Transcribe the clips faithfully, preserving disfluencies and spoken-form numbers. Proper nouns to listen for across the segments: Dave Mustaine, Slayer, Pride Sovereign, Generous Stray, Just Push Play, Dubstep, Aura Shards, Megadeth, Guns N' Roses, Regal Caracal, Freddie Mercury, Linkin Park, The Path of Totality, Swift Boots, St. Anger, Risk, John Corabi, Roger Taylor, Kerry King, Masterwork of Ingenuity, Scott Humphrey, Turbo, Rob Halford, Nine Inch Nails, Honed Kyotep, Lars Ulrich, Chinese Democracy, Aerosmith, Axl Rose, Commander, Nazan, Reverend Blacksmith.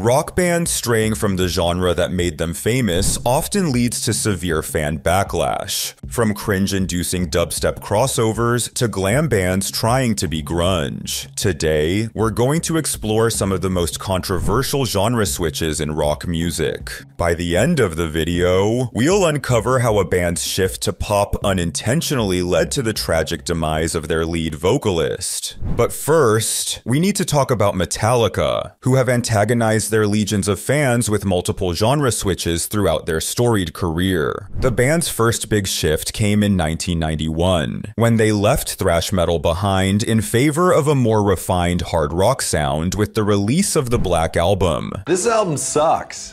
Rock bands straying from the genre that made them famous often leads to severe fan backlash, from cringe-inducing dubstep crossovers to glam bands trying to be grunge. Today, we're going to explore some of the most controversial genre switches in rock music. By the end of the video, we'll uncover how a band's shift to pop unintentionally led to the tragic demise of their lead vocalist. But first, we need to talk about Metallica, who have antagonized their legions of fans with multiple genre switches throughout their storied career. The band's first big shift came in nineteen ninety-one, when they left thrash metal behind in favor of a more refined hard rock sound with the release of the Black Album. This album sucks.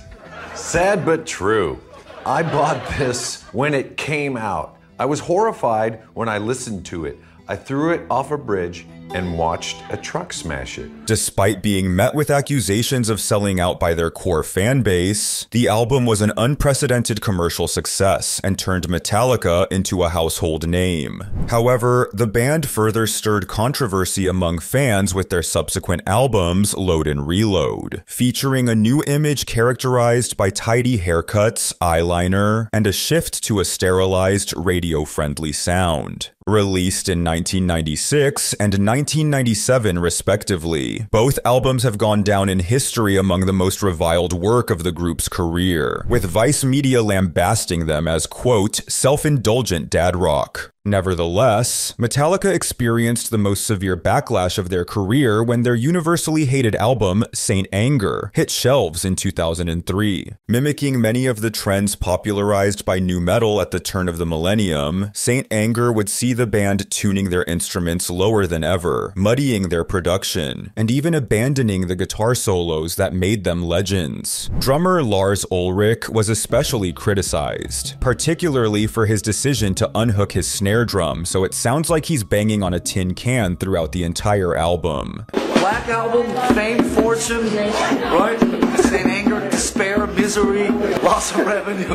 Sad but true. I bought this when it came out. I was horrified when I listened to it. I threw it off a bridge and watched a truck smash it. Despite being met with accusations of selling out by their core fan base, the album was an unprecedented commercial success and turned Metallica into a household name. However, the band further stirred controversy among fans with their subsequent albums, Load and Reload, featuring a new image characterized by tidy haircuts, eyeliner, and a shift to a sterilized, radio-friendly sound. Released in nineteen ninety-six and nineteen ninety-seven respectively, both albums have gone down in history among the most reviled work of the group's career, with Vice Media lambasting them as, quote, self-indulgent dad rock. Nevertheless, Metallica experienced the most severe backlash of their career when their universally hated album, Saint Anger, hit shelves in two thousand three. Mimicking many of the trends popularized by nu metal at the turn of the millennium, Saint Anger would see the band tuning their instruments lower than ever, muddying their production, and even abandoning the guitar solos that made them legends. Drummer Lars Ulrich was especially criticized, particularly for his decision to unhook his snare drum, so it sounds like he's banging on a tin can throughout the entire album. Black Album, fame, fortune, right? Saint Anger, despair, misery, loss of revenue,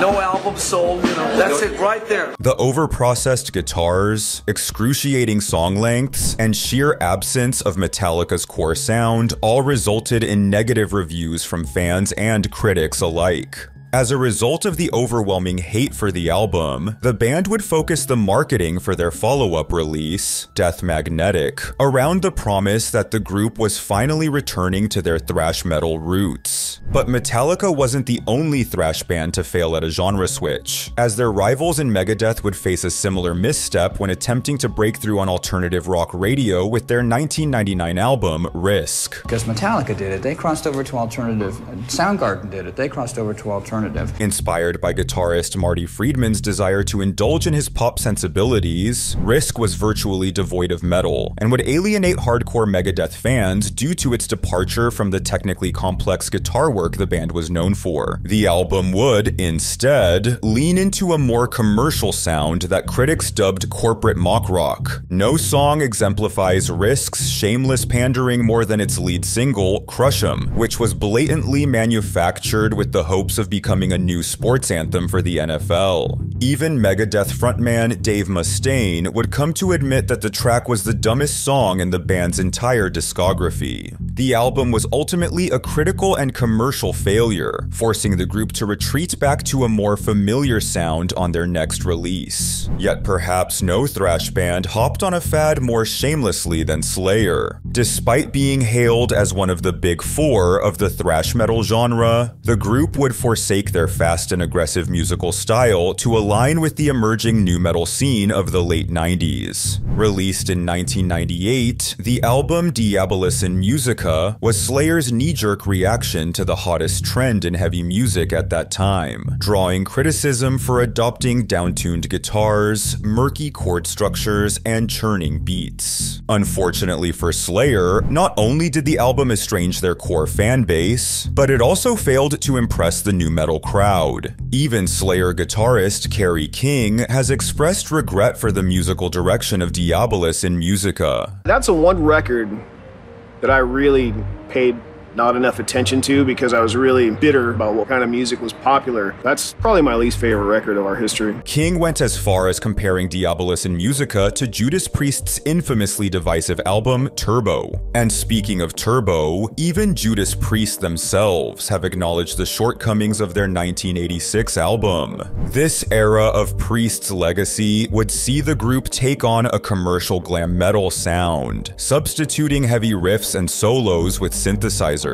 no album sold, you know, that's it right there. The over-processed guitars, excruciating song lengths, and sheer absence of Metallica's core sound all resulted in negative reviews from fans and critics alike. As a result of the overwhelming hate for the album, the band would focus the marketing for their follow-up release, Death Magnetic, around the promise that the group was finally returning to their thrash metal roots. But Metallica wasn't the only thrash band to fail at a genre switch, as their rivals in Megadeth would face a similar misstep when attempting to break through on alternative rock radio with their nineteen ninety-nine album, Risk. Because Metallica did it, they crossed over to alternative. Soundgarden did it, they crossed over to alternative. Inspired by guitarist Marty Friedman's desire to indulge in his pop sensibilities, Risk was virtually devoid of metal, and would alienate hardcore Megadeth fans due to its departure from the technically complex guitar work the band was known for. The album would, instead, lean into a more commercial sound that critics dubbed corporate mock rock. No song exemplifies Risk's shameless pandering more than its lead single, Crush em, which was blatantly manufactured with the hopes of becoming becoming a new sports anthem for the N F L. Even Megadeth frontman Dave Mustaine would come to admit that the track was the dumbest song in the band's entire discography. The album was ultimately a critical and commercial failure, forcing the group to retreat back to a more familiar sound on their next release. Yet perhaps no thrash band hopped on a fad more shamelessly than Slayer. Despite being hailed as one of the big four of the thrash metal genre, the group would forsake their fast and aggressive musical style to align with the emerging nu metal scene of the late nineties. Released in nineteen ninety-eight, the album Diabolus in Musica was Slayer's knee-jerk reaction to the hottest trend in heavy music at that time, drawing criticism for adopting downtuned guitars, murky chord structures, and churning beats. Unfortunately for Slayer, not only did the album estrange their core fan base, but it also failed to impress the nu metal crowd. Even Slayer guitarist Kerry King has expressed regret for the musical direction of Diabolus in Musica. That's the one record that I really paid not enough attention to because I was really bitter about what kind of music was popular. That's probably my least favorite record of our history. King went as far as comparing Diabolus in Musica to Judas Priest's infamously divisive album, Turbo. And speaking of Turbo, even Judas Priest themselves have acknowledged the shortcomings of their nineteen eighty-six album. This era of Priest's legacy would see the group take on a commercial glam metal sound, substituting heavy riffs and solos with synthesizers.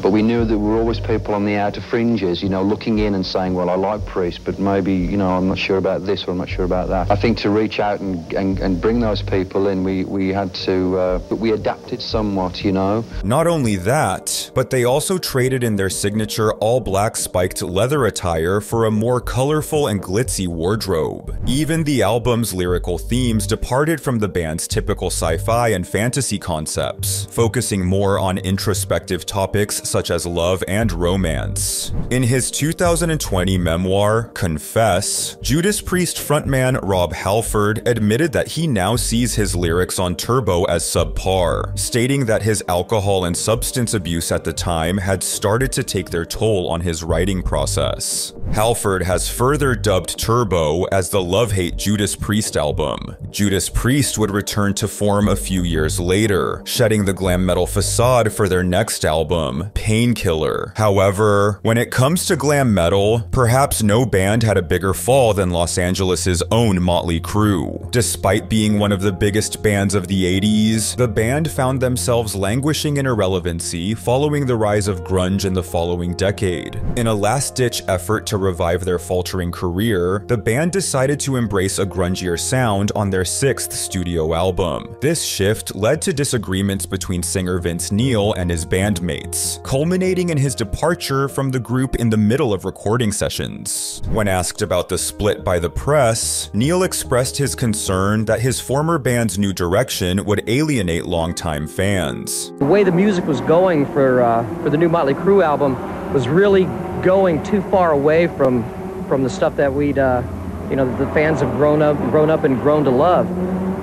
But we knew that we were always people on the outer fringes, you know, looking in and saying, well, I like Priest, but maybe, you know, I'm not sure about this or I'm not sure about that. I think to reach out and, and, and bring those people in, we, we had to, uh, but we adapted somewhat, you know. Not only that, but they also traded in their signature all-black spiked leather attire for a more colorful and glitzy wardrobe. Even the album's lyrical themes departed from the band's typical sci-fi and fantasy concepts, focusing more on introspective topics such as love and romance. In his two thousand twenty memoir, Confess, Judas Priest frontman Rob Halford admitted that he now sees his lyrics on Turbo as subpar, stating that his alcohol and substance abuse at the time had started to take their toll on his writing process. Halford has further dubbed Turbo as the love-hate Judas Priest album. Judas Priest would return to form a few years later, shedding the glam metal facade for their next album, Painkiller. However, when it comes to glam metal, perhaps no band had a bigger fall than Los Angeles' own Motley Crue. Despite being one of the biggest bands of the eighties, the band found themselves languishing in irrelevancy following the rise of grunge in the following decade. In a last-ditch effort to revive their faltering career, the band decided to embrace a grungier sound on their sixth studio album. This shift led to disagreements between singer Vince Neil and his bandmates, culminating in his departure from the group in the middle of recording sessions. When asked about the split by the press, Neil expressed his concern that his former band's new direction would alienate longtime fans. The way the music was going for, uh, for the new Motley Crue album was really going too far away from from the stuff that we'd, uh, you know, the fans have grown up, grown up and grown to love.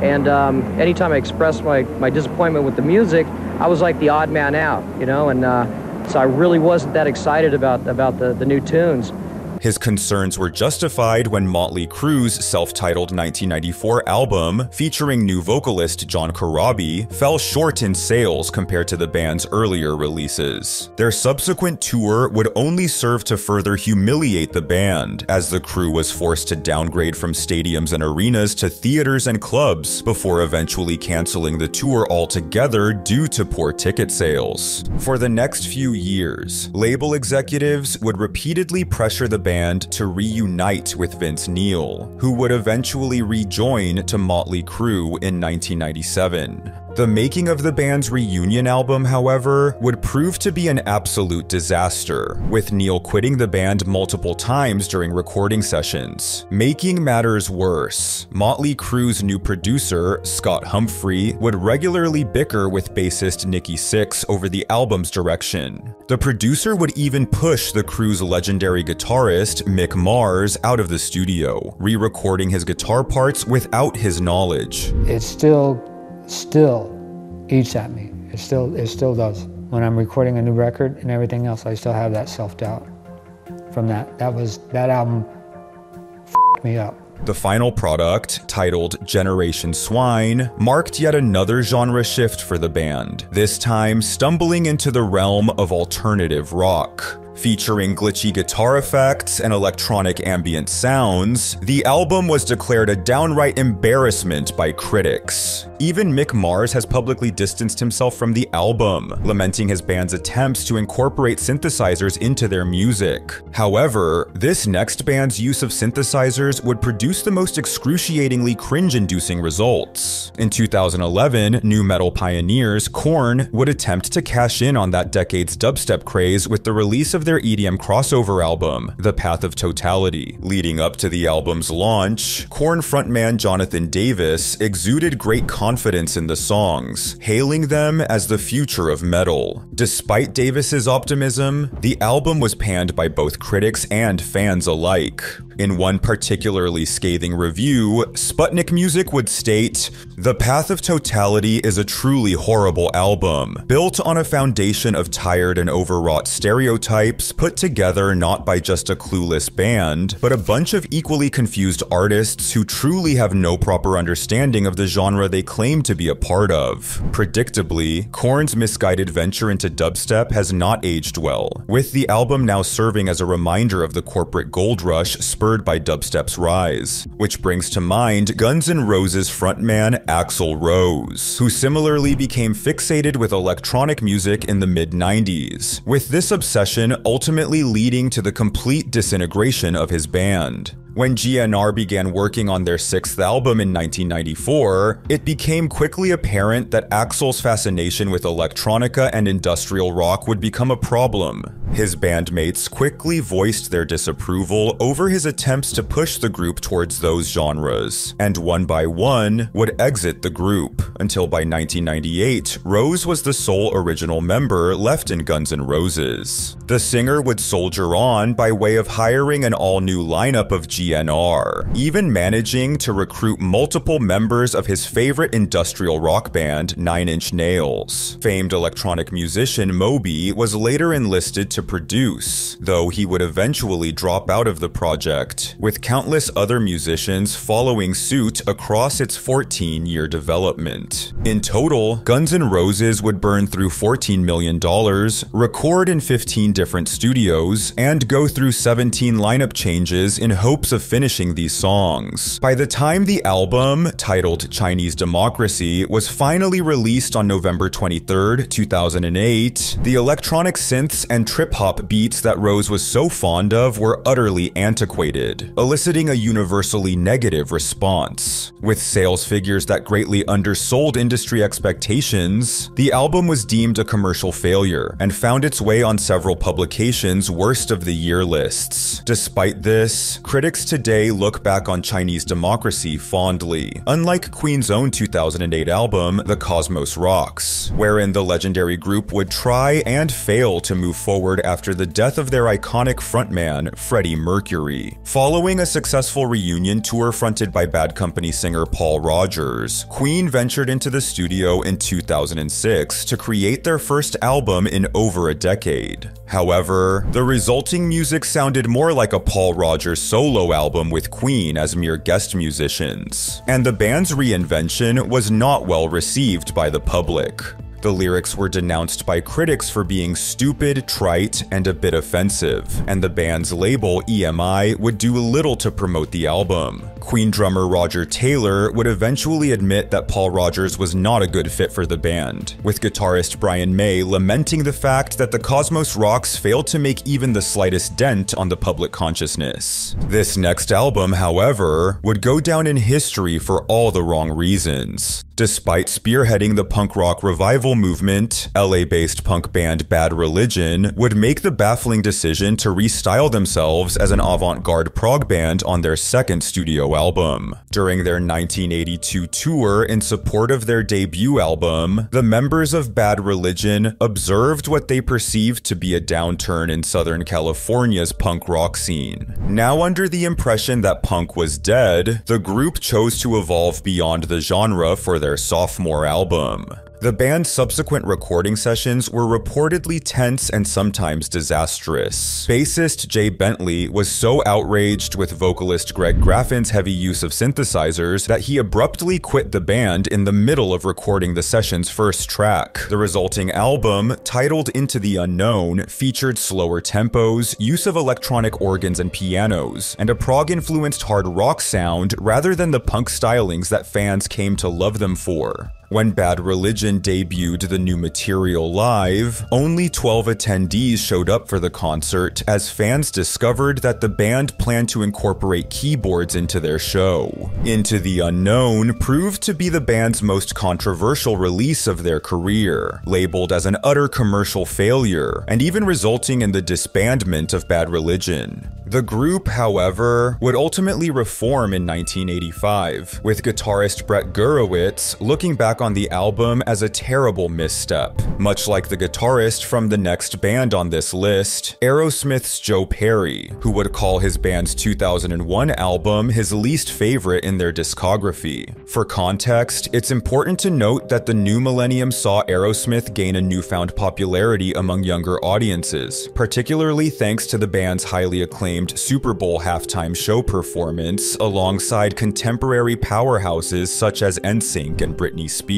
And um, anytime I expressed my, my disappointment with the music, I was like the odd man out, you know, and uh, so I really wasn't that excited about, about the, the new tunes. His concerns were justified when Motley Crue's self-titled nineteen ninety-four album, featuring new vocalist John Corabi, fell short in sales compared to the band's earlier releases. Their subsequent tour would only serve to further humiliate the band, as the crew was forced to downgrade from stadiums and arenas to theaters and clubs before eventually canceling the tour altogether due to poor ticket sales. For the next few years, label executives would repeatedly pressure the band band to reunite with Vince Neil, who would eventually rejoin to Motley Crue in nineteen ninety-seven. The making of the band's reunion album, however, would prove to be an absolute disaster, with Neil quitting the band multiple times during recording sessions. Making matters worse, Motley Crue's new producer, Scott Humphrey, would regularly bicker with bassist Nikki Sixx over the album's direction. The producer would even push the Crue's legendary guitarist, Mick Mars, out of the studio, re-recording his guitar parts without his knowledge. It's still still eats at me. It still, it still does. When I'm recording a new record and everything else, I still have that self-doubt from that. That was, that album f***ed me up. The final product, titled Generation Swine, marked yet another genre shift for the band, this time stumbling into the realm of alternative rock. Featuring glitchy guitar effects and electronic ambient sounds, the album was declared a downright embarrassment by critics. Even Mick Mars has publicly distanced himself from the album, lamenting his band's attempts to incorporate synthesizers into their music. However, this next band's use of synthesizers would produce the most excruciatingly cringe-inducing results. In two thousand eleven, new metal pioneers Korn would attempt to cash in on that decade's dubstep craze with the release of their E D M crossover album, The Path of Totality. Leading up to the album's launch, Korn frontman Jonathan Davis exuded great confidence in the songs, hailing them as the future of metal. Despite Davis's optimism, the album was panned by both critics and fans alike. In one particularly scathing review, Sputnik Music would state, "The Path of Totality is a truly horrible album, built on a foundation of tired and overwrought stereotypes put together not by just a clueless band, but a bunch of equally confused artists who truly have no proper understanding of the genre they claim to be a part of." Predictably, Korn's misguided venture into dubstep has not aged well, with the album now serving as a reminder of the corporate gold rush spurred by dubstep's rise, which brings to mind Guns N' Roses frontman Axl Rose, who similarly became fixated with electronic music in the mid nineties, with this obsession ultimately leading to the complete disintegration of his band. When G N R began working on their sixth album in nineteen ninety-four, it became quickly apparent that Axl's fascination with electronica and industrial rock would become a problem. His bandmates quickly voiced their disapproval over his attempts to push the group towards those genres, and one by one would exit the group, until by nineteen ninety-eight, Rose was the sole original member left in Guns N' Roses. The singer would soldier on by way of hiring an all-new lineup of G G N R, even managing to recruit multiple members of his favorite industrial rock band, Nine Inch Nails. Famed electronic musician Moby was later enlisted to produce, though he would eventually drop out of the project, with countless other musicians following suit across its fourteen-year development. In total, Guns N' Roses would burn through fourteen million dollars, record in fifteen different studios, and go through seventeen lineup changes in hopes of finishing these songs. By the time the album, titled Chinese Democracy, was finally released on November twenty-third, two thousand eight, the electronic synths and trip-hop beats that Rose was so fond of were utterly antiquated, eliciting a universally negative response. With sales figures that greatly undersold industry expectations, the album was deemed a commercial failure and found its way on several publications' worst of the year lists. Despite this, critics today look back on Chinese Democracy fondly, unlike Queen's own two thousand eight album, The Cosmos Rocks, wherein the legendary group would try and fail to move forward after the death of their iconic frontman, Freddie Mercury. Following a successful reunion tour fronted by Bad Company singer Paul Rodgers, Queen ventured into the studio in two thousand six to create their first album in over a decade. However, the resulting music sounded more like a Paul Rodgers solo album with Queen as mere guest musicians, and the band's reinvention was not well received by the public. The lyrics were denounced by critics for being stupid, trite, and a bit offensive, and the band's label, E M I, would do little to promote the album. Queen drummer Roger Taylor would eventually admit that Paul Rodgers was not a good fit for the band, with guitarist Brian May lamenting the fact that The Cosmos Rocks failed to make even the slightest dent on the public consciousness. This next album, however, would go down in history for all the wrong reasons. Despite spearheading the punk rock revival movement, L A-based punk band Bad Religion would make the baffling decision to restyle themselves as an avant-garde prog band on their second studio album. During their nineteen eighty-two tour in support of their debut album, the members of Bad Religion observed what they perceived to be a downturn in Southern California's punk rock scene. Now under the impression that punk was dead, the group chose to evolve beyond the genre for their Their sophomore album. The band's subsequent recording sessions were reportedly tense and sometimes disastrous. Bassist Jay Bentley was so outraged with vocalist Greg Graffin's heavy use of synthesizers that he abruptly quit the band in the middle of recording the session's first track. The resulting album, titled Into the Unknown, featured slower tempos, use of electronic organs and pianos, and a prog-influenced hard rock sound rather than the punk stylings that fans came to love them for. When Bad Religion debuted the new material live, only twelve attendees showed up for the concert, as fans discovered that the band planned to incorporate keyboards into their show. Into the Unknown proved to be the band's most controversial release of their career, labeled as an utter commercial failure, and even resulting in the disbandment of Bad Religion. The group, however, would ultimately reform in nineteen eighty-five, with guitarist Brett Gurewitz looking back on the album as a terrible misstep. Much like the guitarist from the next band on this list, Aerosmith's Joe Perry, who would call his band's two thousand one album his least favorite in their discography. For context, it's important to note that the new millennium saw Aerosmith gain a newfound popularity among younger audiences, particularly thanks to the band's highly acclaimed Super Bowl halftime show performance alongside contemporary powerhouses such as N Sync and Britney Spears.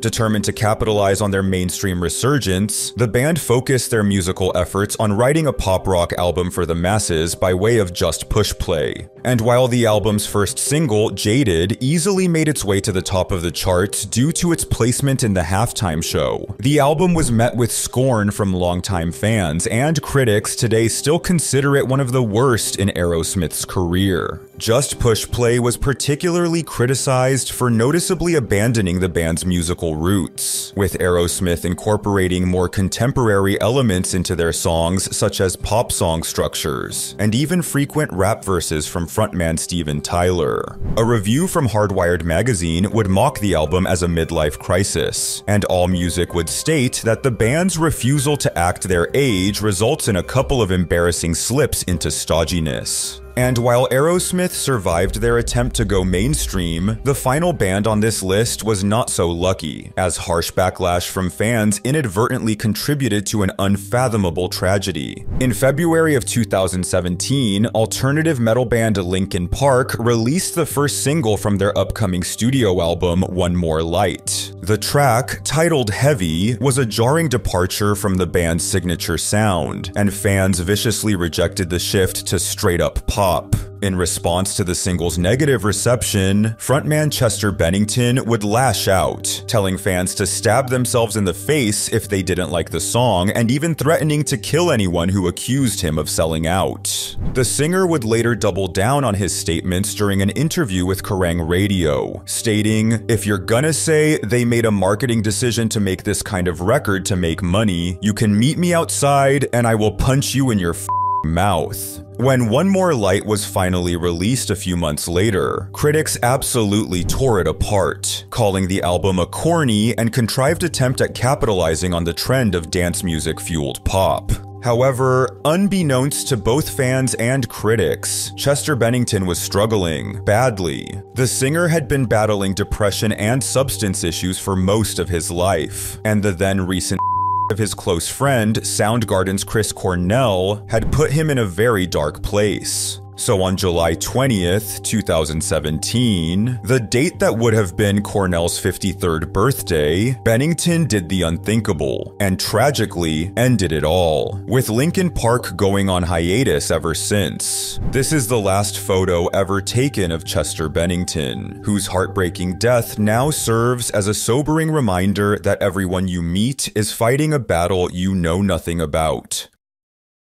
Determined to capitalize on their mainstream resurgence, the band focused their musical efforts on writing a pop rock album for the masses by way of Just Push Play. And while the album's first single, Jaded, easily made its way to the top of the charts due to its placement in the halftime show, the album was met with scorn from longtime fans, and critics today still consider it one of the worst in Aerosmith's career. Just Push Play was particularly criticized for noticeably abandoning the band's musical roots, with Aerosmith incorporating more contemporary elements into their songs such as pop song structures, and even frequent rap verses from frontman Steven Tyler. A review from Hardwired magazine would mock the album as a midlife crisis, and AllMusic would state that the band's refusal to act their age results in a couple of embarrassing slips into stodginess. And while Aerosmith survived their attempt to go mainstream, the final band on this list was not so lucky, as harsh backlash from fans inadvertently contributed to an unfathomable tragedy. In February of two thousand seventeen, alternative metal band Linkin Park released the first single from their upcoming studio album, One More Light. The track, titled Heavy, was a jarring departure from the band's signature sound, and fans viciously rejected the shift to straight-up pop. In response to the single's negative reception, frontman Chester Bennington would lash out, telling fans to stab themselves in the face if they didn't like the song, and even threatening to kill anyone who accused him of selling out. The singer would later double down on his statements during an interview with Kerrang! Radio, stating, "If you're gonna say they made a marketing decision to make this kind of record to make money, you can meet me outside and I will punch you in your f- mouth." When One More Light was finally released a few months later, critics absolutely tore it apart, calling the album a corny and contrived attempt at capitalizing on the trend of dance music-fueled pop. However, unbeknownst to both fans and critics, Chester Bennington was struggling badly. The singer had been battling depression and substance issues for most of his life, and the then recent of his close friend, Soundgarden's Chris Cornell, had put him in a very dark place. So on July twentieth, two thousand seventeen, the date that would have been Cornell's fifty-third birthday, Bennington did the unthinkable, and tragically ended it all, with Linkin Park going on hiatus ever since. This is the last photo ever taken of Chester Bennington, whose heartbreaking death now serves as a sobering reminder that everyone you meet is fighting a battle you know nothing about.